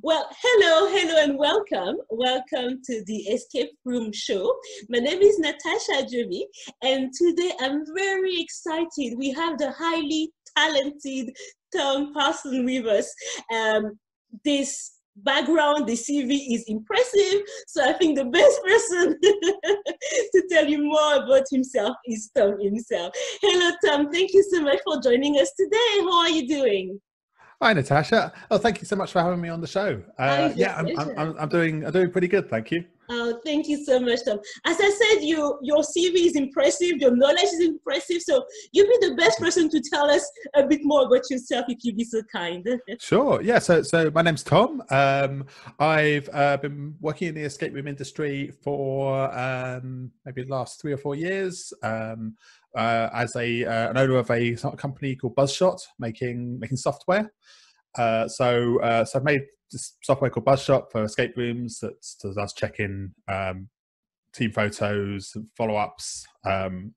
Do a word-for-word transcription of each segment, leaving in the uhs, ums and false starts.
Well, hello, hello, and welcome. Welcome to the Escape Room Show. My name is Natasha Jovi, and today I'm very excited. We have the highly talented Tom Parslow with us. Um, this background, the C V is impressive, so I think the best person to tell you more about himself is Tom himself. Hello, Tom. Thank you so much for joining us today. How are you doing? Hi, Natasha. Oh, thank you so much for having me on the show. Uh, yeah, I'm, I'm, I'm, I'm doing I'm doing pretty good, thank you. Oh, thank you so much, Tom. As I said, you, your C V is impressive, your knowledge is impressive, so you'd be the best person to tell us a bit more about yourself, if you'd be so kind. Sure, yeah, so, so my name's Tom. Um, I've uh, been working in the escape room industry for um, maybe the last three or four years. Um, Uh, as a uh, an owner of a company called BuzzShot, making making software. Uh, so uh, so I've made this software called BuzzShot for escape rooms that does check-in, um, team photos, follow-ups, um,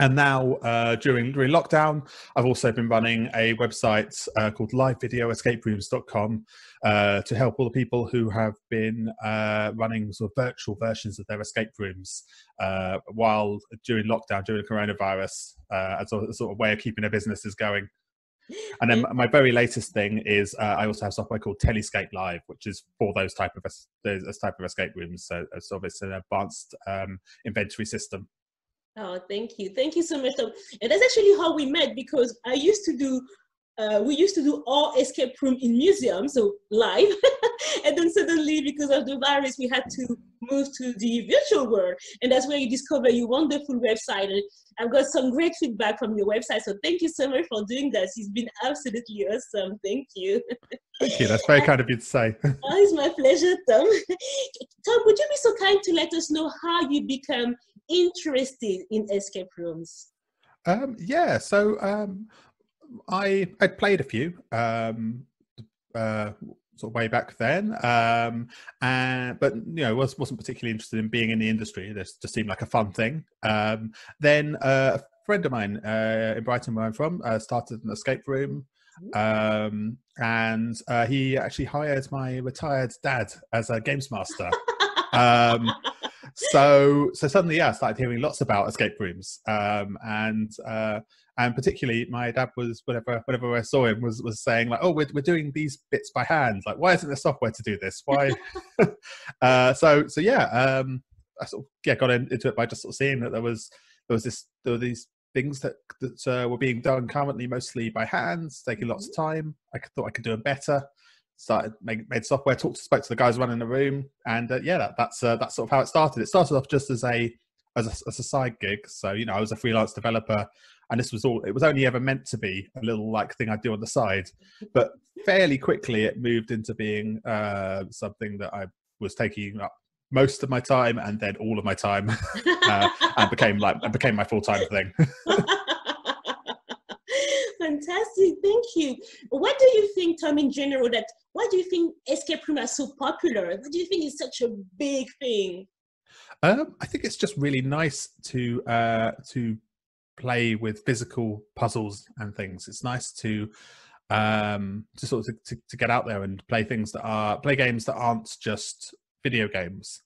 and now uh, during during lockdown, I've also been running a website uh, called Live Video Escape Rooms dot com uh, to help all the people who have been uh, running sort of virtual versions of their escape rooms uh, while during lockdown, during the coronavirus, uh, as a sort of way of keeping their businesses going. And then my very latest thing is uh, I also have software called Telescape Live, which is for those type of those type of escape rooms. So, so it's an advanced um, inventory system. Oh, thank you. Thank you so much, Tom. And that's actually how we met, because I used to do, uh, we used to do all escape room in museums, so live. And then suddenly, because of the virus, we had to move to the virtual world. And that's where you discover your wonderful website. And I've got some great feedback from your website. So thank you so much for doing that. It's been absolutely awesome. Thank you. Thank you. That's very kind of you to say. Oh, it's my pleasure, Tom. Tom, would you be so kind to let us know how you become interested in escape rooms? Um, yeah, so um, I I played a few um, uh, sort of way back then, um, and but you know was wasn't particularly interested in being in the industry. This just seemed like a fun thing. Um, then uh, a friend of mine uh, in Brighton, where I'm from, uh, started an escape room. Um, and uh, he actually hired my retired dad as a games master. um, So, so suddenly, yeah, I started hearing lots about escape rooms, um, and uh, and particularly my dad was whenever whenever I saw him was was saying like, oh, we're we're doing these bits by hand. Like, why isn't there software to do this? Why? uh, so so yeah, um, I sort of yeah got in, into it by just sort of seeing that there was there was this there were these things that that uh, were being done currently mostly by hands, taking lots of time. I thought I could do them better. Started made, made software, talked to spoke to the guys running the room, and uh, yeah, that, that's uh, that's sort of how it started. It started off just as a, as a as a side gig, so you know I was a freelance developer, and this was all. It was only ever meant to be a little like thing I do on the side, but fairly quickly it moved into being uh, something that I was taking up most of my time, and then all of my time, uh, and became like and became my full time thing. Fantastic, thank you. What do you think, Tom, in general, that, why do you think escape rooms are so popular? What do you think is such a big thing? Um, I think it's just really nice to, uh, to play with physical puzzles and things. It's nice to, um, to sort of to, to, to get out there and play things that are, play games that aren't just video games,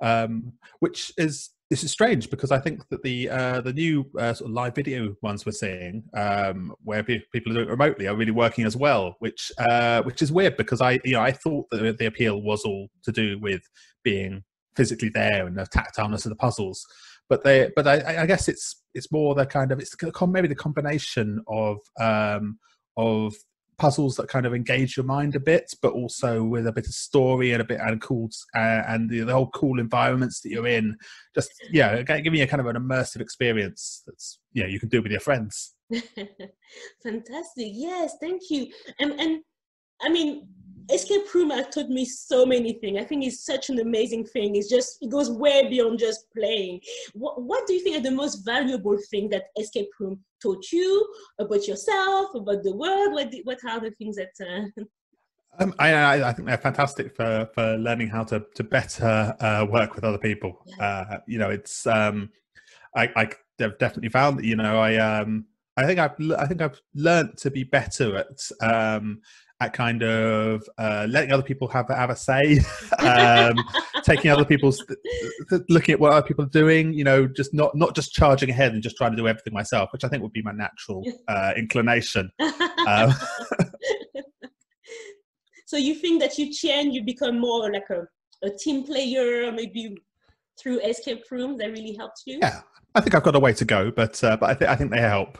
um, which is, this is strange because I think that the uh, the new uh, sort of live video ones we're seeing, um, where pe people are doing it remotely, are really working as well, which uh, which is weird because I you know I thought that the appeal was all to do with being physically there and the tactileness of the puzzles, but they but I, I guess it's it's more the kind of it's maybe the combination of um, of puzzles that kind of engage your mind a bit, but also with a bit of story and a bit and cool uh, and the, the whole cool environments that you're in. Just yeah, giving you a kind of an immersive experience that's yeah you can do with your friends. Fantastic, yes, thank you. And and I mean, escape room has taught me so many things. I think it's such an amazing thing. It's just it goes way beyond just playing. What what do you think are the most valuable thing that escape room taught you about yourself, about the world? What what are the things that? Uh... Um, I I think they're fantastic for for learning how to to better uh, work with other people. Yeah. Uh, you know, it's um, I I definitely found that you know I um I think I've I think I've learned to be better at um, at kind of uh, letting other people have have a say, um, taking other people's looking at what other people are doing. You know, just not not just charging ahead and just trying to do everything myself, which I think would be my natural uh, inclination. um, So you think that you change, you become more like a, a team player, maybe through escape rooms that really helped you? Yeah, I think I've got a way to go, but uh, but I, th I think they help.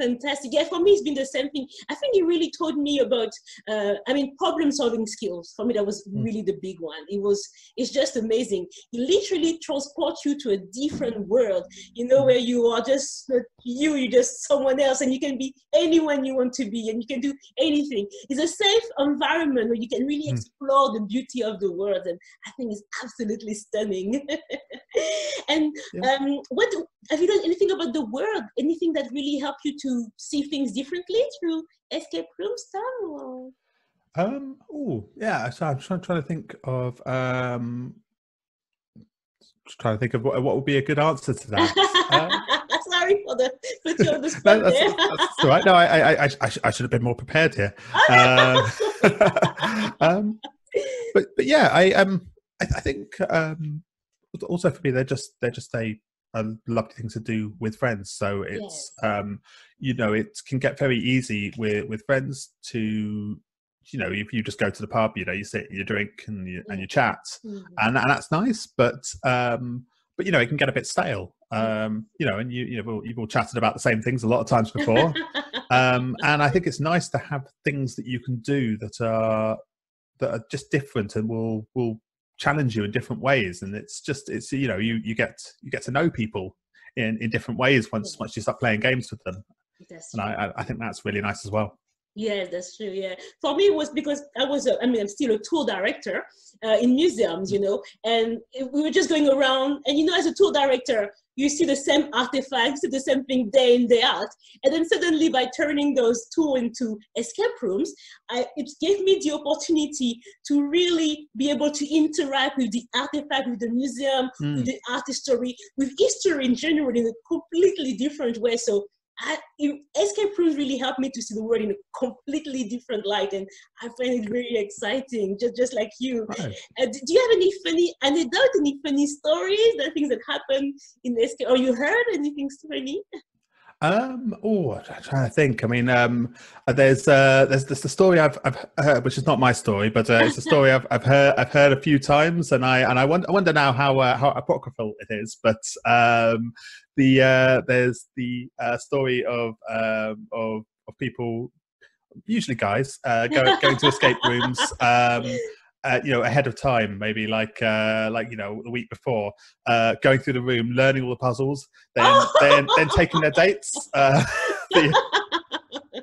Fantastic. Yeah, for me it's been the same thing. I think it really taught me about, uh, I mean, problem solving skills. For me that was mm. really the big one. It was, it's just amazing. It literally transports you to a different world, you know, where you are just not you, you're just someone else, and you can be anyone you want to be, and you can do anything. It's a safe environment where you can really mm. explore the beauty of the world, and I think it's absolutely stunning. And yeah. um, what, have you done anything about the world? Anything that really helped you to see things differently through escape room style? Um, oh, yeah. So I'm trying, trying to think of, um, trying to think of what, what would be a good answer to that. um, Sorry for the, put you on the spot. No, that's, there. That's all right. No, I, I, I, I, sh I should have been more prepared here. Oh, no. um, um, but, but yeah, I, um, I, I think, um, also for me, they're just, they're just a, a lovely thing to do with friends. So it's, yes. um, you know, it can get very easy with, with friends to, you know, if you just go to the pub, you know, you sit, you drink and you, and you chat mm-hmm. and, and that's nice. But, um, but, you know, it can get a bit stale, um, you know, and you, you know, you've all chatted about the same things a lot of times before. um, and I think it's nice to have things that you can do that are, that are just different and will, will, challenge you in different ways, and it's just it's you know you you get you get to know people in in different ways once once you start playing games with them. That's and I, I think that's really nice as well. Yeah, that's true. Yeah, for me it was because I was a, I mean I'm still a tour director uh, in museums, you know, and we were just going around, and you know, as a tour director you see the same artifacts, the same thing day in day out, and then suddenly by turning those tour into escape rooms, I, it gave me the opportunity to really be able to interact with the artifact, with the museum, mm. with the art history, with history in general in a completely different way. So I, it, escape rooms really helped me to see the world in a completely different light, and I find it really exciting, just, just like you. Right. Uh, do you have any funny anecdotes, any funny stories, the things that happen in escape, or you heard anything funny? Um, oh, I'm trying to think. I mean, um, there's, uh, there's there's the story I've I've heard, which is not my story, but uh, it's a story I've I've heard I've heard a few times, and I and I wonder I wonder now how uh, how apocryphal it is. But um, the uh, there's the uh, story of um, of of people, usually guys, uh, going going to escape rooms. Um, Uh, you know, ahead of time, maybe like uh, like you know, the week before, uh, going through the room, learning all the puzzles, then oh. then, then taking their dates uh, the,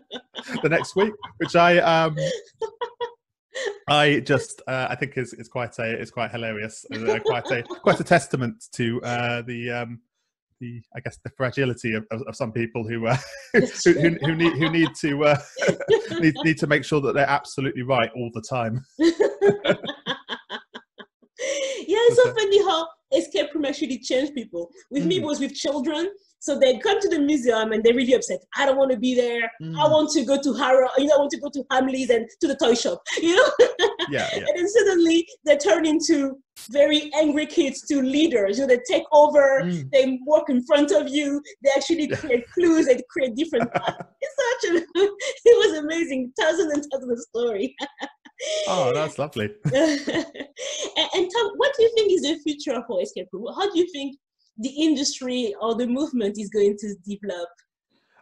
the next week, which I um, I just uh, I think is is quite a is quite hilarious, uh, quite a quite a testament to uh, the um, the I guess the fragility of, of, of some people who, uh, who who who need who need to uh, need need to make sure that they're absolutely right all the time. Yeah, it's so funny how escape room actually changed people. With mm. me, it was with children. So they come to the museum and they're really upset. I don't want to be there. Mm. I want to go to Harrow. You know, I want to go to Hamley's and to the toy shop. You know. Yeah, yeah. And then suddenly they turn into very angry kids to leaders. You know, they take over. Mm. They walk in front of you. They actually create clues. They create different paths. It's such a. It was amazing. Thousands and thousands of stories. Oh, that's lovely. and, and Tom, what do you think is the future for escape room? How do you think the industry or the movement is going to develop?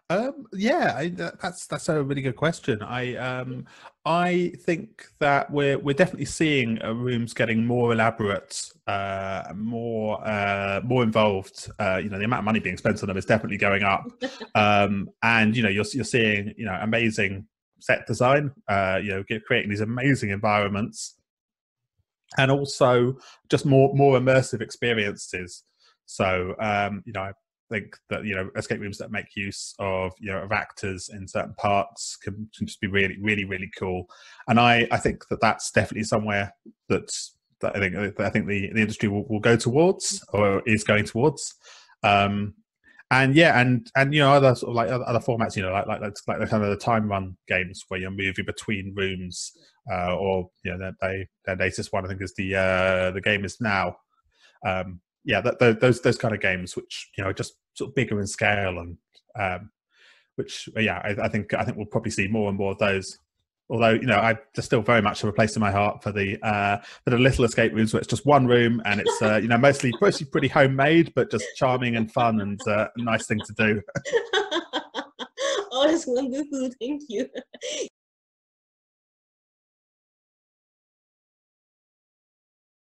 Um, yeah, I, that's that's a really good question. I um, I think that we're we're definitely seeing uh, rooms getting more elaborate, uh, more uh, more involved. Uh, you know, the amount of money being spent on them is definitely going up, um, and you know, you're you're seeing you know amazing set design. Uh, you know, creating these amazing environments, and also just more more immersive experiences. So, um, you know, I think that, you know, escape rooms that make use of, you know, of actors in certain parts can, can just be really, really, really cool. And I, I think that that's definitely somewhere that's, that I think, I think the, the industry will, will go towards or is going towards. Um, And yeah, and and you know, other sort of like other formats, you know, like like like the kind of the time run games where you're moving between rooms, uh, or you know, their, they their latest one I think is the uh, the game is now. Um, yeah, that, those, those those kind of games which you know are just sort of bigger in scale, and um, which yeah, I, I think I think we'll probably see more and more of those. Although, you know, I just still very much have a place in my heart for the uh, for the little escape rooms where it's just one room and it's uh, you know mostly mostly pretty homemade, but just charming and fun and a uh, nice thing to do. Always wonderful, thank you.